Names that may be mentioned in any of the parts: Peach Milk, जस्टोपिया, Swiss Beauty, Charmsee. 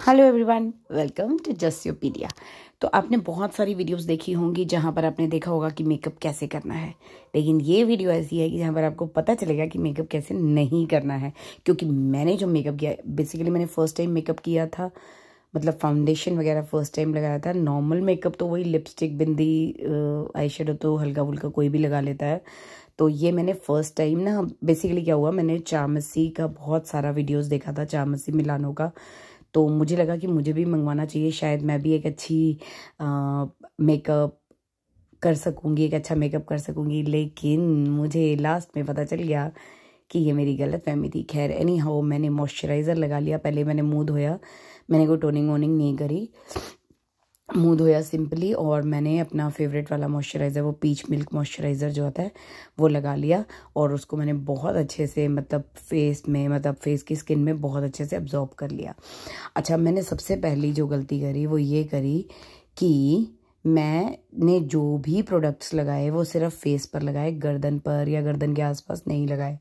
Hello everyone, welcome to जस्टोपिया। तो आपने बहुत सारी वीडियोस देखी होंगी जहाँ पर आपने देखा होगा कि मेकअप कैसे करना है, लेकिन ये वीडियो ऐसी है कि जहाँ पर आपको पता चलेगा कि मेकअप कैसे नहीं करना है। क्योंकि मैंने जो मेकअप किया, बेसिकली मैंने फर्स्ट टाइम मेकअप किया था, मतलब फाउंडेशन वगैरह फर्स्ट टाइम लगाया था। नॉर्मल मेकअप तो वही लिपस्टिक, बिंदी, आई शेडो तो हल्का फुल्का कोई भी लगा लेता है। तो ये मैंने फर्स्ट टाइम ना, बेसिकली क्या हुआ, मैंने चार्मसी का बहुत सारा वीडियोस देखा था, चार्मसी मिलानो का। तो मुझे लगा कि मुझे भी मंगवाना चाहिए, शायद मैं भी एक अच्छी मेकअप कर सकूँगी, एक अच्छा मेकअप कर सकूँगी। लेकिन मुझे लास्ट में पता चल गया कि ये मेरी गलतफहमी थी। खैर, एनी हाउ मैंने मॉइस्चराइज़र लगा लिया, पहले मैंने मुँह धोया, मैंने कोई टोनिंग वोनिंग नहीं करी, मुँह धोया सिंपली, और मैंने अपना फेवरेट वाला मॉइस्चराइज़र, वो पीच मिल्क मॉइस्चराइज़र जो आता है, वो लगा लिया। और उसको मैंने बहुत अच्छे से, मतलब फेस में, मतलब फेस की स्किन में बहुत अच्छे से अब्जॉर्ब कर लिया। अच्छा, मैंने सबसे पहली जो गलती करी वो ये करी कि मैंने जो भी प्रोडक्ट्स लगाए वो सिर्फ फेस पर लगाए, गर्दन पर या गर्दन के आसपास नहीं लगाए।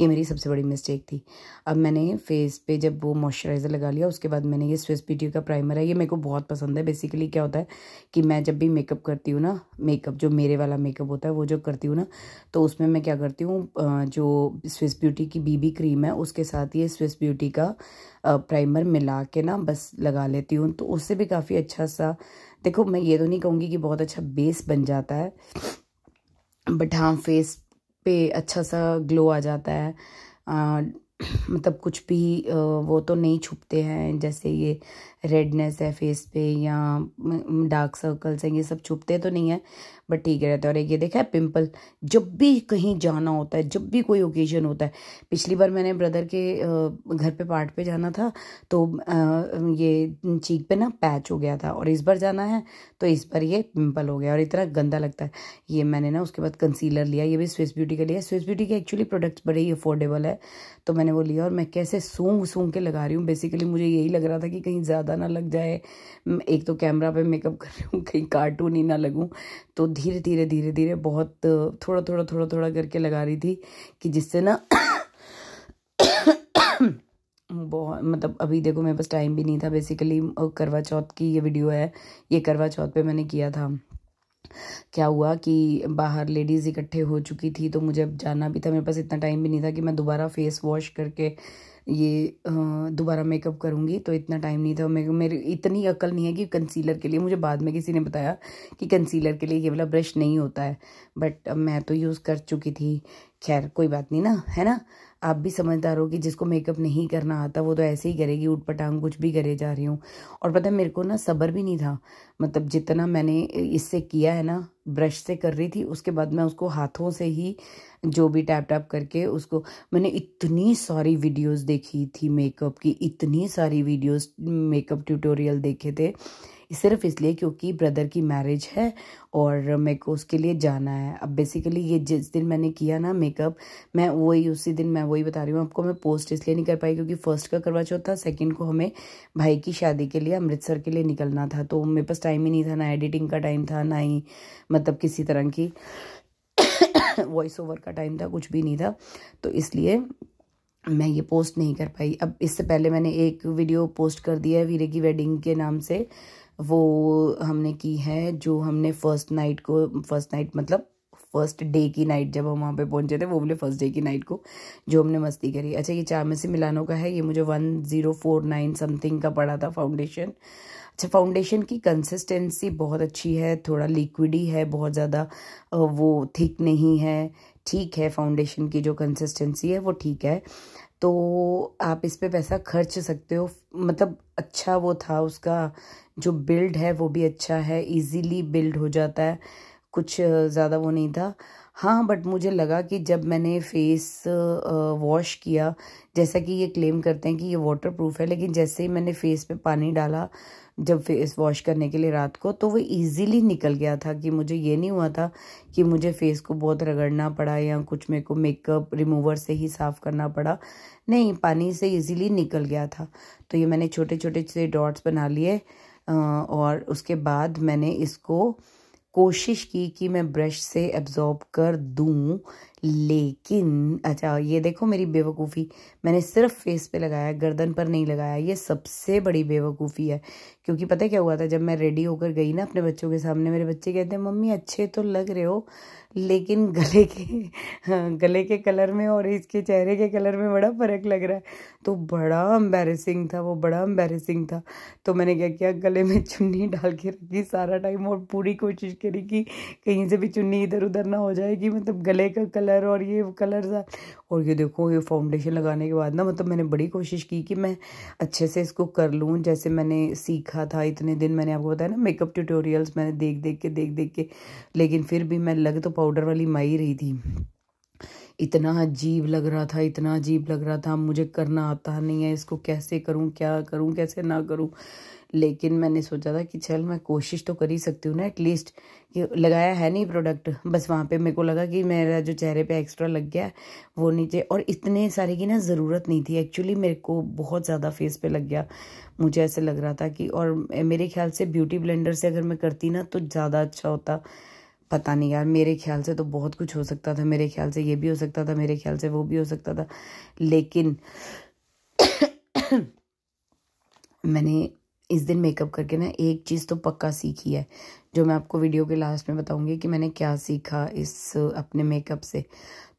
ये मेरी सबसे बड़ी मिस्टेक थी। अब मैंने फेस पे जब वो मॉइस्चराइज़र लगा लिया, उसके बाद मैंने ये स्विस ब्यूटी का प्राइमर है, ये मेरे को बहुत पसंद है। बेसिकली क्या होता है कि मैं जब भी मेकअप करती हूँ ना, मेकअप जो मेरे वाला मेकअप होता है वो जो करती हूँ ना, तो उसमें मैं क्या करती हूँ, जो स्विस ब्यूटी की बीबी क्रीम है उसके साथ ये स्विस ब्यूटी का प्राइमर मिला के ना बस लगा लेती हूँ। तो उससे भी काफ़ी अच्छा सा, देखो मैं ये तो नहीं कहूँगी कि बहुत अच्छा बेस बन जाता है, बट हाँ फेस पे अच्छा सा ग्लो आ जाता है। मतलब कुछ भी वो तो नहीं छुपते हैं, जैसे ये रेडनेस है फेस पे या डार्क सर्कल्स हैं, ये सब छुपते तो नहीं है, बट ठीक है रहता है। और ये देखा है पिंपल, जब भी कहीं जाना होता है, जब भी कोई ओकेजन होता है। पिछली बार मैंने ब्रदर के घर पे पार्ट पे जाना था, तो ये चीक पे ना पैच हो गया था, और इस बार जाना है तो इस बार ये पिंपल हो गया, और इतना गंदा लगता है। ये मैंने ना उसके बाद कंसीलर लिया, ये भी स्विस ब्यूटी का लिया। स्विस ब्यूटी के एक्चुअली प्रोडक्ट्स बड़े ही अफोर्डेबल है, तो मैंने वो लिया और मैं कैसे सूंघ के लगा रही हूँ। बेसिकली मुझे यही लग रहा था कि कहीं ज़्यादा ना लग जाए, एक तो कैमरा पे मेकअप कर रही हूँ, कहीं कार्टून ही ना लगूँ। तो धीरे धीरे बहुत थोड़ा थोड़ा करके लगा रही थी, कि जिससे ना बहुत, मतलब अभी देखो मेरे पास टाइम भी नहीं था। बेसिकली करवा चौथ की ये वीडियो है, ये करवा चौथ पे मैंने किया था। क्या हुआ कि बाहर लेडीज़ इकट्ठे हो चुकी थी, तो मुझे अब जाना भी था, मेरे पास इतना टाइम भी नहीं था कि मैं दोबारा फेस वॉश करके ये दोबारा मेकअप करूँगी, तो इतना टाइम नहीं था। मेरी इतनी अकल नहीं है कि कंसीलर के लिए, मुझे बाद में किसी ने बताया कि कंसीलर के लिए ये वाला ब्रश नहीं होता है, बट मैं तो यूज़ कर चुकी थी। खैर कोई बात नहीं ना, है ना, आप भी समझदार हो कि जिसको मेकअप नहीं करना आता वो तो ऐसे ही करेगी, ऊटपटांग कुछ भी करे जा रही हूँ। और पता है मेरे को ना सब्र भी नहीं था, मतलब जितना मैंने इससे किया है ना, ब्रश से कर रही थी, उसके बाद मैं उसको हाथों से ही जो भी टैप करके उसको, मैंने इतनी सारी वीडियोस देखी थी मेकअप की, इतनी सारी वीडियोस, मेकअप ट्यूटोरियल देखे थे, सिर्फ इसलिए क्योंकि ब्रदर की मैरिज है और मेरे को उसके लिए जाना है। अब बेसिकली ये जिस दिन मैंने किया ना मेकअप, मैं वही उसी दिन, मैं वही बता रही हूँ आपको, मैं पोस्ट इसलिए नहीं कर पाई क्योंकि फर्स्ट का करवा चौथ था, सेकंड को हमें भाई की शादी के लिए अमृतसर के लिए निकलना था, तो मेरे पास टाइम ही नहीं था, ना एडिटिंग का टाइम था, ना ही मतलब किसी तरह की वॉइस ओवर का टाइम था, कुछ भी नहीं था, तो इसलिए मैं ये पोस्ट नहीं कर पाई। अब इससे पहले मैंने एक वीडियो पोस्ट कर दिया है वीरे की वेडिंग के नाम से, वो हमने की है, जो हमने फर्स्ट नाइट को, फर्स्ट नाइट मतलब फर्स्ट डे की नाइट, जब हम वहाँ पे पहुँचे थे, वो बोले फर्स्ट डे की नाइट को जो हमने मस्ती करी। अच्छा, ये चार्मसी मिलानो का है, ये मुझे 1049 समथिंग का पड़ा था फाउंडेशन। अच्छा, फाउंडेशन की कंसिस्टेंसी बहुत अच्छी है, थोड़ा लिक्विडी है, बहुत ज़्यादा वो थिक नहीं है, ठीक है, फाउंडेशन की जो कंसिस्टेंसी है वो ठीक है, तो आप इस पे पैसा खर्च सकते हो। मतलब अच्छा वो था, उसका जो बिल्ड है वो भी अच्छा है, इजीली बिल्ड हो जाता है, कुछ ज़्यादा वो नहीं था। हाँ, बट मुझे लगा कि जब मैंने फेस वॉश किया, जैसा कि ये क्लेम करते हैं कि ये वाटरप्रूफ है, लेकिन जैसे ही मैंने फेस पे पानी डाला जब फेस वॉश करने के लिए रात को, तो वो इजीली निकल गया था, कि मुझे ये नहीं हुआ था कि मुझे फेस को बहुत रगड़ना पड़ा या कुछ, मेरे को मेकअप रिमूवर से ही साफ़ करना पड़ा, नहीं, पानी से इजीली निकल गया था। तो ये मैंने छोटे छोटे से डॉट्स बना लिए, और उसके बाद मैंने इसको कोशिश की कि मैं ब्रश से एब्जॉर्ब कर दूं, लेकिन अच्छा ये देखो मेरी बेवकूफ़ी, मैंने सिर्फ फेस पे लगाया, गर्दन पर नहीं लगाया। ये सबसे बड़ी बेवकूफ़ी है, क्योंकि पता है क्या हुआ था, जब मैं रेडी होकर गई ना अपने बच्चों के सामने, मेरे बच्चे कहते हैं मम्मी अच्छे तो लग रहे हो लेकिन गले के कलर में और इसके चेहरे के कलर में बड़ा फ़र्क लग रहा है। तो बड़ा एम्बैरेसिंग था, वो बड़ा एम्बैरेसिंग था। तो मैंने क्या किया, गले में चुन्नी डाल के रखी सारा टाइम और पूरी कोशिश करी कि कहीं से भी चुन्नी इधर उधर ना हो जाए, कि मतलब गले का कलर और ये कलर सा। और ये देखो ये फाउंडेशन लगाने के बाद ना मतलब मैंने बड़ी कोशिश की कि मैं अच्छे से इसको कर लूँ जैसे मैंने सीखा था। इतने दिन मैंने आपको बताया ना मेकअप ट्यूटोरियल्स मैंने देख देख के, लेकिन फिर भी मैं लग तो पाउडर वाली माई रही थी। इतना अजीब लग रहा था। मुझे करना आता नहीं है, इसको कैसे करूँ, क्या करूँ, कैसे ना करूँ। लेकिन मैंने सोचा था कि चल मैं कोशिश तो कर ही सकती हूँ ना एटलीस्ट, कि लगाया है नहीं प्रोडक्ट, बस वहाँ पे मेरे को लगा कि मेरा जो चेहरे पे एक्स्ट्रा लग गया है वो नीचे, और इतने सारे की ना ज़रूरत नहीं थी एक्चुअली। मेरे को बहुत ज़्यादा फेस पे लग गया, मुझे ऐसे लग रहा था कि, और मेरे ख्याल से ब्यूटी ब्लेंडर से अगर मैं करती ना तो ज़्यादा अच्छा होता। पता नहीं यार, मेरे ख्याल से तो बहुत कुछ हो सकता था, मेरे ख्याल से ये भी हो सकता था, मेरे ख्याल से वो भी हो सकता था, लेकिन मैंने इस दिन मेकअप करके ना एक चीज़ तो पक्का सीखी है, जो मैं आपको वीडियो के लास्ट में बताऊंगी कि मैंने क्या सीखा इस अपने मेकअप से।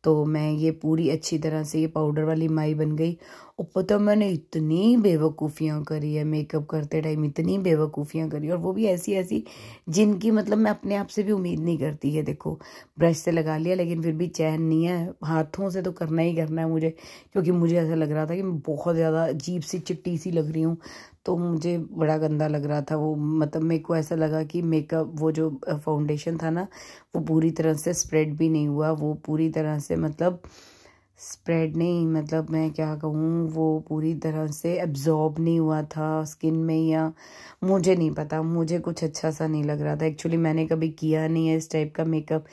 तो मैं ये पूरी अच्छी तरह से ये पाउडर वाली माई बन गई। और पता मैंने इतनी बेवकूफ़ियाँ करी है मेकअप करते टाइम, इतनी बेवकूफ़ियाँ करी, और वो भी ऐसी जिनकी मतलब मैं अपने आप से भी उम्मीद नहीं करती है। देखो ब्रश से लगा लिया लेकिन फिर भी चैन नहीं है, हाथों से तो करना ही करना है मुझे, क्योंकि मुझे ऐसा लग रहा था कि मैं बहुत ज़्यादा अजीब सी चिट्टी सी लग रही हूँ। तो मुझे बड़ा गंदा लग रहा था वो, मतलब मेरे को ऐसा लगा कि मेकअप वो जो फाउंडेशन था ना वो पूरी तरह से स्प्रेड भी नहीं हुआ, वो पूरी तरह से मतलब स्प्रेड नहीं, मतलब मैं क्या कहूँ, वो पूरी तरह से एब्जॉर्ब नहीं हुआ था स्किन में, या मुझे नहीं पता, मुझे कुछ अच्छा सा नहीं लग रहा था। एक्चुअली मैंने कभी किया नहीं है इस टाइप का मेकअप।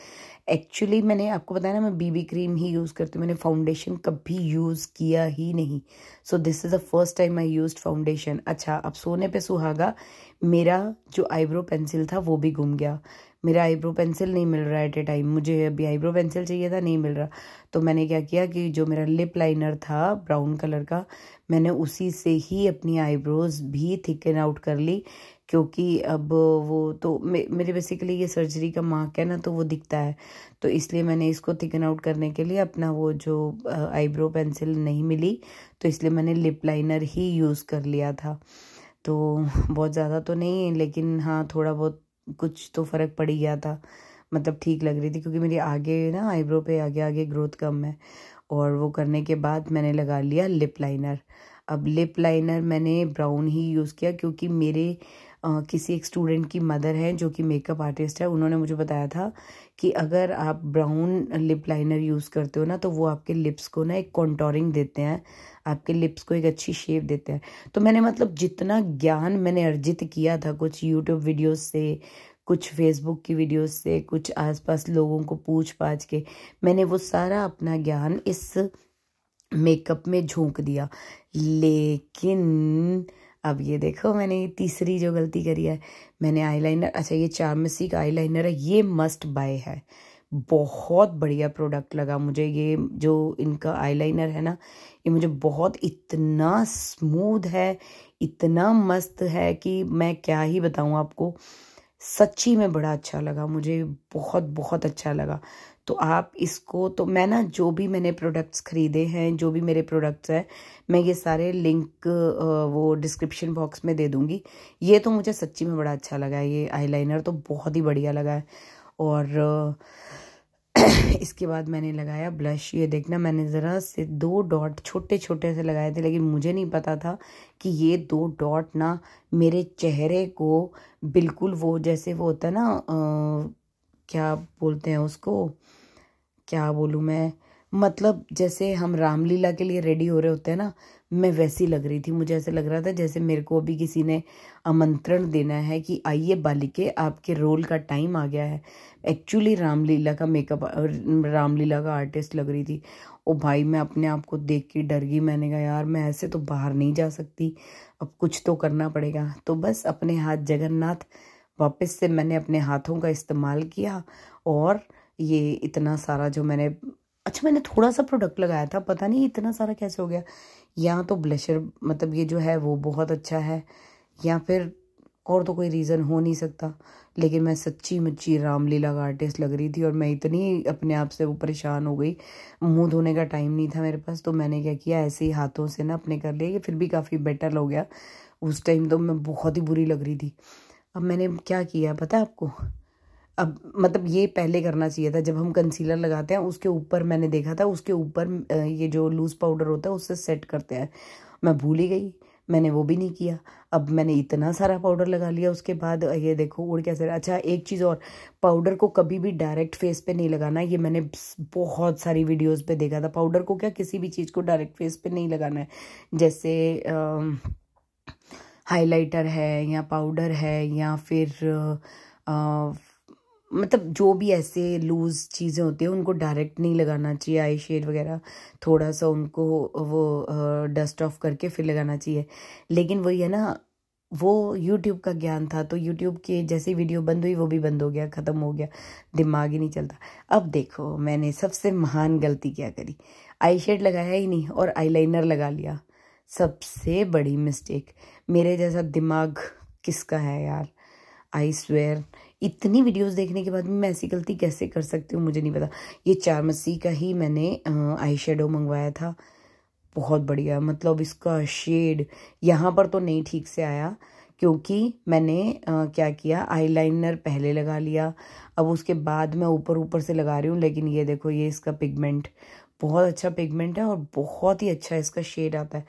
एक्चुअली मैंने आपको बताया ना मैं बीबी क्रीम ही यूज़ करती हूँ, मैंने फाउंडेशन कभी यूज़ किया ही नहीं। So this is the first time I used foundation. अच्छा अब सोने पे सुहागा, मेरा जो आईब्रो पेंसिल था वो भी गुम गया, मेरा आईब्रो पेंसिल नहीं मिल रहा एट ए टाइम, मुझे अभी आईब्रो पेंसिल चाहिए था, नहीं मिल रहा। तो मैंने क्या किया कि जो मेरा लिप लाइनर था ब्राउन कलर का, मैंने उसी से ही अपनी आईब्रोज भी थिकन आउट कर ली, क्योंकि अब वो तो मेरे बेसिकली ये सर्जरी का मार्क है ना तो वो दिखता है, तो इसलिए मैंने इसको थिकन आउट करने के लिए अपना वो जो आईब्रो पेंसिल नहीं मिली, तो इसलिए मैंने लिप लाइनर ही यूज़ कर लिया था। तो बहुत ज़्यादा तो नहीं लेकिन हाँ थोड़ा बहुत कुछ तो फ़र्क पड़ गया था, मतलब ठीक लग रही थी, क्योंकि मेरी आगे ना आईब्रो पे आगे ग्रोथ कम है। और वो करने के बाद मैंने लगा लिया लिप लाइनर। अब लिप लाइनर मैंने ब्राउन ही यूज़ किया, क्योंकि मेरे किसी एक स्टूडेंट की मदर है जो कि मेकअप आर्टिस्ट है, उन्होंने मुझे बताया था कि अगर आप ब्राउन लिप लाइनर यूज़ करते हो ना तो वो आपके लिप्स को ना एक कॉन्टोरिंग देते हैं, आपके लिप्स को एक अच्छी शेप देते हैं। तो मैंने मतलब जितना ज्ञान मैंने अर्जित किया था कुछ यूट्यूब वीडियोस से, कुछ फेसबुक की वीडियोस से, कुछ आसपास लोगों को पूछ पाछ के, मैंने वो सारा अपना ज्ञान इस मेकअप में झोंक दिया। लेकिन अब ये देखो मैंने ये तीसरी जो गलती करी है, मैंने आईलाइनर, अच्छा ये चार्मसी का आईलाइनर है, ये मस्ट बाय है, बहुत बढ़िया प्रोडक्ट लगा मुझे। ये जो इनका आईलाइनर है ना ये मुझे बहुत, इतना स्मूथ है, इतना मस्त है कि मैं क्या ही बताऊँ आपको, सच्ची में बड़ा अच्छा लगा मुझे, बहुत अच्छा लगा। तो आप इसको, तो मैं ना जो भी मैंने प्रोडक्ट्स ख़रीदे हैं, जो भी मेरे प्रोडक्ट्स हैं, मैं ये सारे लिंक वो डिस्क्रिप्शन बॉक्स में दे दूँगी। ये तो मुझे सच्ची में बड़ा अच्छा लगा है, ये आईलाइनर तो बहुत ही बढ़िया लगा है। और इसके बाद मैंने लगाया ब्लश। ये देखना मैंने ज़रा से 2 डॉट छोटे छोटे से लगाए थे, लेकिन मुझे नहीं पता था कि ये 2 डॉट ना मेरे चेहरे को बिल्कुल वो जैसे वो होता है ना क्या बोलते हैं उसको, क्या बोलूँ मैं, मतलब जैसे हम रामलीला के लिए रेडी हो रहे होते हैं ना, मैं वैसी लग रही थी। मुझे ऐसे लग रहा था जैसे मेरे को अभी किसी ने आमंत्रण देना है कि आइए बालिके आपके रोल का टाइम आ गया है। एक्चुअली रामलीला का मेकअप, रामलीला का आर्टिस्ट लग रही थी। ओ भाई मैं अपने आप को देख के डर गई, मैंने कहा यार मैं ऐसे तो बाहर नहीं जा सकती, अब कुछ तो करना पड़ेगा। तो बस अपने हाथ जगन्नाथ, वापस से मैंने अपने हाथों का इस्तेमाल किया और ये इतना सारा जो मैंने अच्छा मैंने थोड़ा सा प्रोडक्ट लगाया था, पता नहीं इतना सारा कैसे हो गया। या तो ब्लशर मतलब ये जो है वो बहुत अच्छा है या फिर और तो कोई रीज़न हो नहीं सकता। लेकिन मैं सच्ची मच्ची रामलीला का आर्टिस्ट लग रही थी और मैं इतनी अपने आप से वो परेशान हो गई, मुंह धोने का टाइम नहीं था मेरे पास। तो मैंने क्या किया, ऐसे ही हाथों से ना अपने कर लिया। ये फिर भी काफ़ी बेटर हो गया, उस टाइम तो मैं बहुत ही बुरी लग रही थी। अब मैंने क्या किया पता है आपको, अब मतलब ये पहले करना चाहिए था। जब हम कंसीलर लगाते हैं उसके ऊपर, मैंने देखा था उसके ऊपर ये जो लूज़ पाउडर होता है उससे सेट करते हैं। मैं भूल ही गई, मैंने वो भी नहीं किया। अब मैंने इतना सारा पाउडर लगा लिया, उसके बाद ये देखो उड़ कैसे। अच्छा एक चीज़ और, पाउडर को कभी भी डायरेक्ट फेस पे नहीं लगाना। ये मैंने बहुत सारी वीडियोस पे देखा था, पाउडर को क्या किसी भी चीज़ को डायरेक्ट फेस पे नहीं लगाना है। जैसे हाइलाइटर है या पाउडर है या फिर मतलब जो भी ऐसे लूज़ चीज़ें होती हैं उनको डायरेक्ट नहीं लगाना चाहिए। आई शेड वगैरह थोड़ा सा उनको वो डस्ट ऑफ करके फिर लगाना चाहिए। लेकिन वही है ना, वो यूट्यूब का ज्ञान था, तो यूट्यूब के जैसे वीडियो बंद हुई वो भी बंद हो गया, ख़त्म हो गया, दिमाग ही नहीं चलता। अब देखो मैंने सबसे महान गलती क्या करी, आई शेड लगाया ही नहीं और आई लाइनर लगा लिया। सबसे बड़ी मिस्टेक। मेरे जैसा दिमाग किसका है यार, आई स्वेयर। इतनी वीडियोस देखने के बाद भी मैं ऐसी गलती कैसे कर सकती हूँ, मुझे नहीं पता। ये चार्मसी का ही मैंने आई शेडो मंगवाया था, बहुत बढ़िया। मतलब इसका शेड यहाँ पर तो नहीं ठीक से आया क्योंकि मैंने क्या किया, आईलाइनर पहले लगा लिया। अब उसके बाद मैं ऊपर ऊपर से लगा रही हूँ, लेकिन ये देखो ये इसका पिगमेंट बहुत अच्छा पिगमेंट है और बहुत ही अच्छा इसका शेड आता है।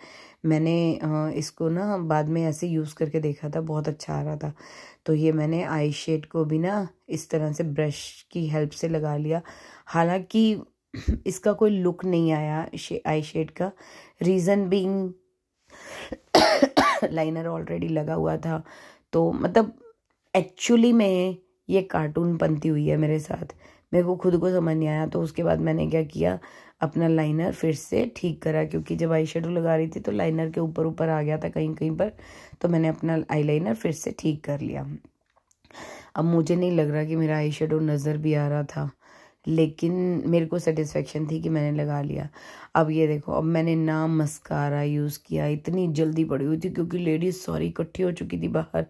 मैंने इसको ना बाद में ऐसे यूज़ करके देखा था, बहुत अच्छा आ रहा था। तो ये मैंने आई शेड को भी ना इस तरह से ब्रश की हेल्प से लगा लिया। हालांकि इसका कोई लुक नहीं आया आई शेड का, रीज़न बीइंग लाइनर ऑलरेडी लगा हुआ था। तो मतलब एक्चुअली में ये कार्टून पनती हुई है मेरे साथ, मेरे को खुद को समझ नहीं आया। तो उसके बाद मैंने क्या किया, अपना लाइनर फिर से ठीक करा, क्योंकि जब आई शेडो लगा रही थी तो लाइनर के ऊपर ऊपर आ गया था कहीं कहीं पर। तो मैंने अपना आई लाइनर फिर से ठीक कर लिया। अब मुझे नहीं लग रहा कि मेरा आई शेडो नज़र भी आ रहा था, लेकिन मेरे को सेटिस्फेक्शन थी कि मैंने लगा लिया। अब ये देखो, अब मैंने ना मस्कारा यूज़ किया, इतनी जल्दी पड़ी हुई थी क्योंकि लेडीज़ सॉरी इकट्ठी हो चुकी थी बाहर।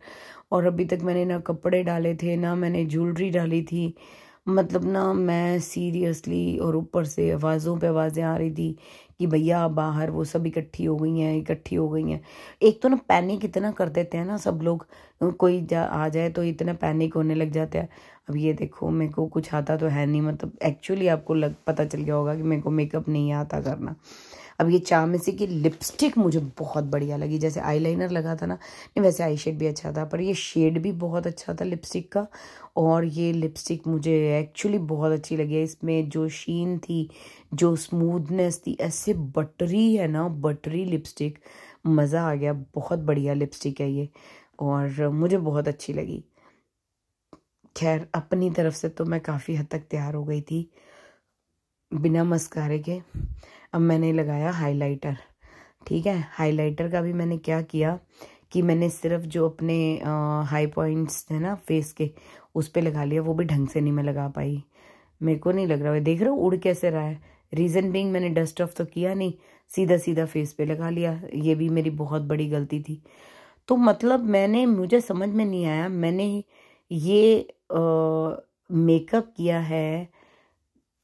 और अभी तक मैंने ना कपड़े डाले थे ना मैंने ज्वेलरी डाली थी, मतलब ना मैं सीरियसली। और ऊपर से आवाज़ों पे आवाज़ें आ रही थी कि भैया बाहर वो सब इकट्ठी हो गई हैं, इकट्ठी हो गई हैं। एक तो ना पैनिक इतना कर देते हैं ना सब लोग, कोई आ जाए तो इतना पैनिक होने लग जाता है। अब ये देखो मेरे को कुछ आता तो है नहीं, मतलब एक्चुअली आपको पता चल गया होगा कि मेरे को मेकअप नहीं आता करना। अब ये चार्मसी की लिपस्टिक मुझे बहुत बढ़िया लगी। जैसे आईलाइनर लगा था ना, नहीं वैसे आई शेड भी अच्छा था, पर ये शेड भी बहुत अच्छा था लिपस्टिक का। और ये लिपस्टिक मुझे एक्चुअली बहुत अच्छी लगी। इसमें जो शीन थी, जो स्मूथनेस थी, ऐसे बटरी है ना, बटरी लिपस्टिक, मज़ा आ गया। बहुत बढ़िया लिपस्टिक है ये और मुझे बहुत अच्छी लगी। खैर अपनी तरफ से तो मैं काफ़ी हद तक तैयार हो गई थी बिना मस्कारे के। अब मैंने लगाया हाइलाइटर, ठीक है। हाइलाइटर का भी मैंने क्या किया कि मैंने सिर्फ जो अपने हाई पॉइंट्स है ना फेस के, उस पे लगा लिया। वो भी ढंग से नहीं मैं लगा पाई, मेरे को नहीं लग रहा है। देख रहे हो उड़ कैसे रहा है, रीज़न बीइंग मैंने डस्ट ऑफ तो किया नहीं, सीधा सीधा फेस पे लगा लिया। ये भी मेरी बहुत बड़ी गलती थी। तो मतलब मैंने, मुझे समझ में नहीं आया, मैंने ये मेकअप किया है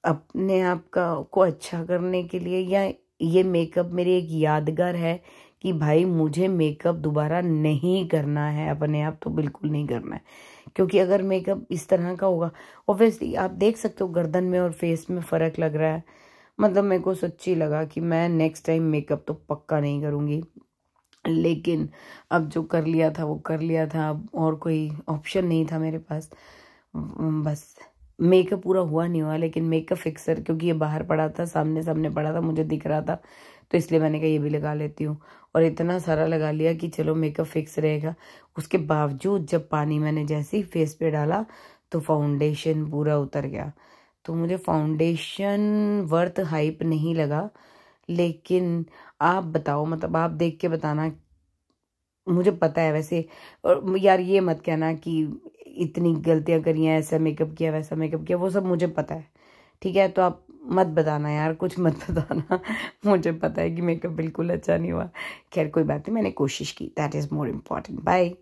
अपने आप का को अच्छा करने के लिए, या ये मेकअप मेरी एक यादगार है कि भाई मुझे मेकअप दोबारा नहीं करना है, अपने आप तो बिल्कुल नहीं करना है। क्योंकि अगर मेकअप इस तरह का होगा, ऑब्वियसली आप देख सकते हो गर्दन में और फेस में फ़र्क लग रहा है। मतलब मेरे को सच्ची लगा कि मैं नेक्स्ट टाइम मेकअप तो पक्का नहीं करूँगी। लेकिन अब जो कर लिया था वो कर लिया था, अब और कोई ऑप्शन नहीं था मेरे पास। बस मेकअप पूरा हुआ नहीं हुआ, लेकिन मेकअप फिक्सर क्योंकि ये बाहर पड़ा था, सामने सामने पड़ा था, मुझे दिख रहा था, तो इसलिए मैंने कहा ये भी लगा लेती हूँ। और इतना सारा लगा लिया कि चलो मेकअप फिक्स रहेगा। उसके बावजूद जब पानी मैंने जैसे ही फेस पे डाला तो फाउंडेशन पूरा उतर गया। तो मुझे फाउंडेशन वर्थ हाइप नहीं लगा। लेकिन आप बताओ, मतलब आप देख के बताना। मुझे पता है वैसे, और यार ये मत कहना कि इतनी गलतियाँ करी हैं, ऐसा मेकअप किया वैसा मेकअप किया, वो सब मुझे पता है, ठीक है। तो आप मत बताना यार, कुछ मत बताना। मुझे पता है कि मेकअप बिल्कुल अच्छा नहीं हुआ। खैर कोई बात नहीं, मैंने कोशिश की, that is more important. Bye.